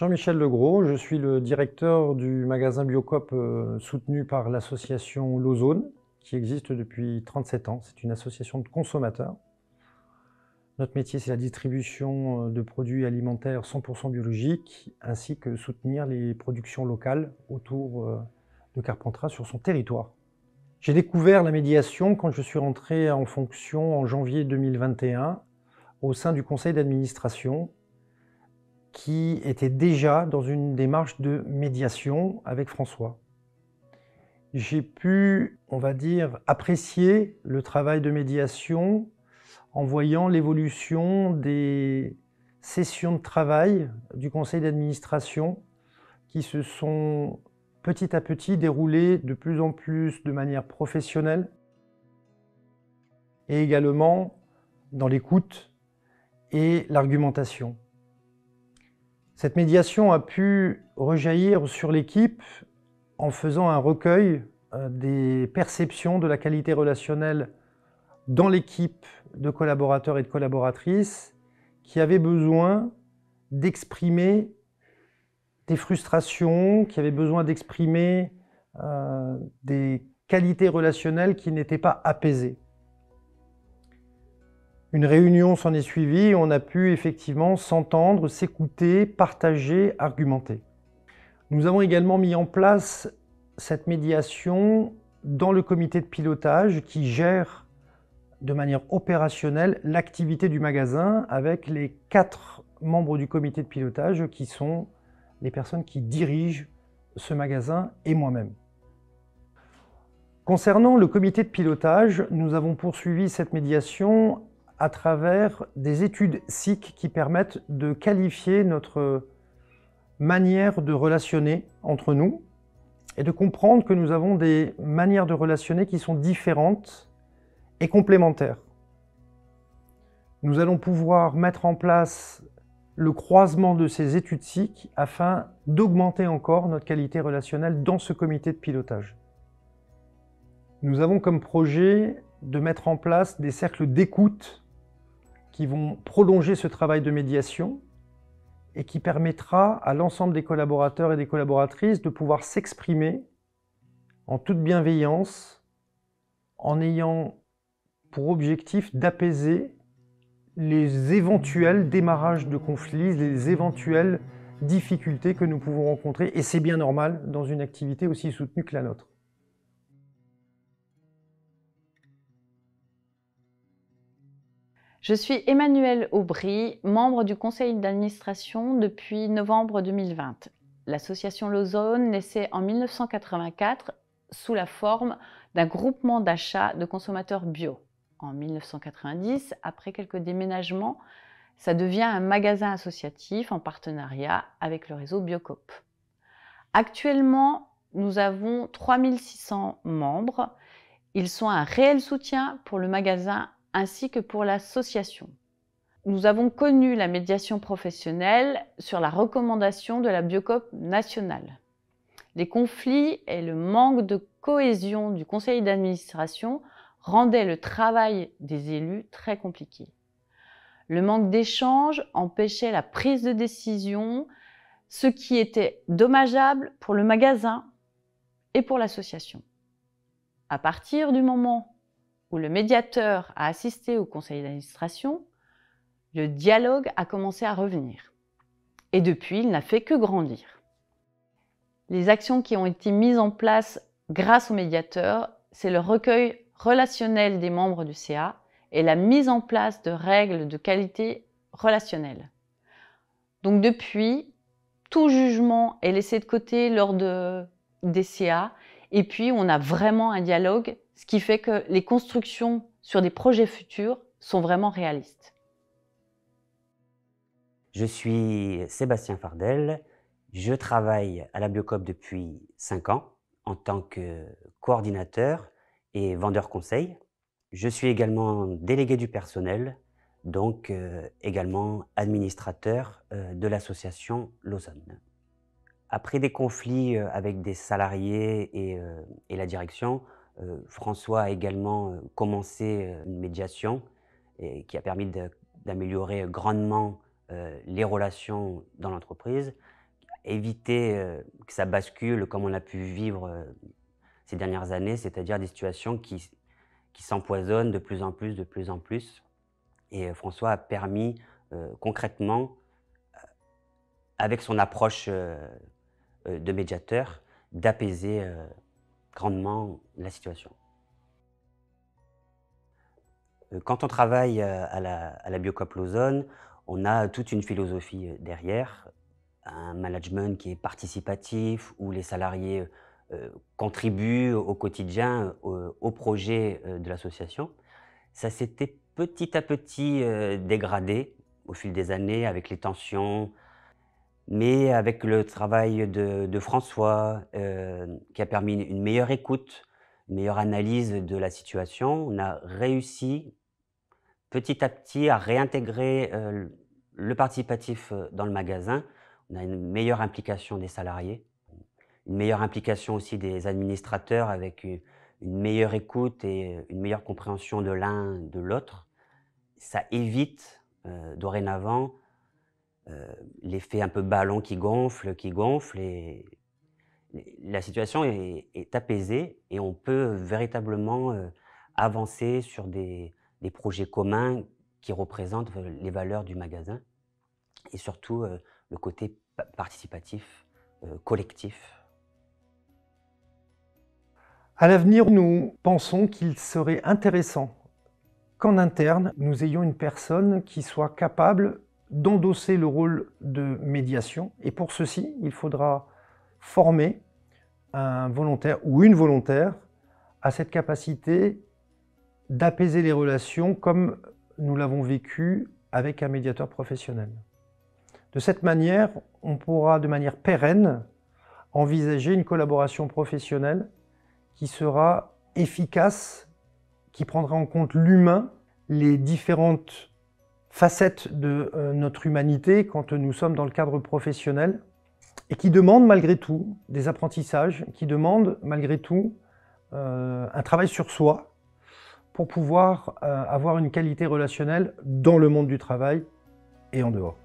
Jean-Michel Legros, je suis le directeur du magasin Biocoop soutenu par l'association L'Auzonne, qui existe depuis 37 ans. C'est une association de consommateurs. Notre métier, c'est la distribution de produits alimentaires 100% biologiques, ainsi que soutenir les productions locales autour de Carpentras sur son territoire. J'ai découvert la médiation quand je suis rentré en fonction en janvier 2021 au sein du conseil d'administration, qui était déjà dans une démarche de médiation avec François. J'ai pu, on va dire, apprécier le travail de médiation en voyant l'évolution des sessions de travail du conseil d'administration qui se sont petit à petit déroulées de plus en plus de manière professionnelle et également dans l'écoute et l'argumentation. Cette médiation a pu rejaillir sur l'équipe en faisant un recueil des perceptions de la qualité relationnelle dans l'équipe de collaborateurs et de collaboratrices qui avaient besoin d'exprimer des frustrations, qui avaient besoin d'exprimer des qualités relationnelles qui n'étaient pas apaisées. Une réunion s'en est suivie, on a pu effectivement s'entendre, s'écouter, partager, argumenter. Nous avons également mis en place cette médiation dans le comité de pilotage qui gère de manière opérationnelle l'activité du magasin avec les 4 membres du comité de pilotage qui sont les personnes qui dirigent ce magasin et moi-même. Concernant le comité de pilotage, nous avons poursuivi cette médiation à travers des études SIC qui permettent de qualifier notre manière de relationner entre nous et de comprendre que nous avons des manières de relationner qui sont différentes et complémentaires. Nous allons pouvoir mettre en place le croisement de ces études SIC afin d'augmenter encore notre qualité relationnelle dans ce comité de pilotage. Nous avons comme projet de mettre en place des cercles d'écoute qui vont prolonger ce travail de médiation et qui permettra à l'ensemble des collaborateurs et des collaboratrices de pouvoir s'exprimer en toute bienveillance, en ayant pour objectif d'apaiser les éventuels démarrages de conflits, les éventuelles difficultés que nous pouvons rencontrer, et c'est bien normal dans une activité aussi soutenue que la nôtre. Je suis Emmanuelle Aubry, membre du conseil d'administration depuis novembre 2020. L'association L'Auzonne naissait en 1984 sous la forme d'un groupement d'achat de consommateurs bio. En 1990, après quelques déménagements, ça devient un magasin associatif en partenariat avec le réseau Biocoop. Actuellement, nous avons 3600 membres. Ils sont un réel soutien pour le magasin ainsi que pour l'association. Nous avons connu la médiation professionnelle sur la recommandation de la Biocoop nationale. Les conflits et le manque de cohésion du conseil d'administration rendaient le travail des élus très compliqué. Le manque d'échanges empêchait la prise de décision, ce qui était dommageable pour le magasin et pour l'association. À partir du moment où le médiateur a assisté au conseil d'administration, le dialogue a commencé à revenir. Et depuis, il n'a fait que grandir. Les actions qui ont été mises en place grâce au médiateur, c'est le recueil relationnel des membres du CA et la mise en place de règles de qualité relationnelle. Donc depuis, tout jugement est laissé de côté lors des CA, et puis on a vraiment un dialogue, ce qui fait que les constructions sur des projets futurs sont vraiment réalistes. Je suis Sébastien Fardel, je travaille à la Biocoop depuis 5 ans en tant que coordinateur et vendeur conseil. Je suis également délégué du personnel, donc également administrateur de l'association L'Auzonne. Après des conflits avec des salariés et la direction, François a également commencé une médiation qui a permis d'améliorer grandement les relations dans l'entreprise, éviter que ça bascule comme on a pu vivre ces dernières années, c'est-à-dire des situations qui s'empoisonnent de plus en plus. Et François a permis concrètement, avec son approche de médiateur, d'apaiser grandement la situation. Quand on travaille à la Biocoop L'Auzonne, on a toute une philosophie derrière, un management qui est participatif, où les salariés contribuent au quotidien au projet de l'association. Ça s'était petit à petit dégradé au fil des années avec les tensions, mais avec le travail de François qui a permis une meilleure écoute, une meilleure analyse de la situation, on a réussi petit à petit à réintégrer le participatif dans le magasin. On a une meilleure implication des salariés, une meilleure implication aussi des administrateurs avec une meilleure écoute et une meilleure compréhension de l'un de l'autre. Ça évite dorénavant l'effet un peu ballon qui gonfle et la situation est apaisée et on peut véritablement avancer sur des projets communs qui représentent les valeurs du magasin et surtout le côté participatif, collectif. À l'avenir, nous pensons qu'il serait intéressant qu'en interne, nous ayons une personne qui soit capable d'endosser le rôle de médiation. Et pour ceci, il faudra former un volontaire ou une volontaire à cette capacité d'apaiser les relations comme nous l'avons vécu avec un médiateur professionnel. De cette manière, on pourra de manière pérenne envisager une collaboration professionnelle qui sera efficace, qui prendra en compte l'humain, les différentes facettes de notre humanité quand nous sommes dans le cadre professionnel et qui demande malgré tout des apprentissages, qui demande malgré tout un travail sur soi pour pouvoir avoir une qualité relationnelle dans le monde du travail et en dehors.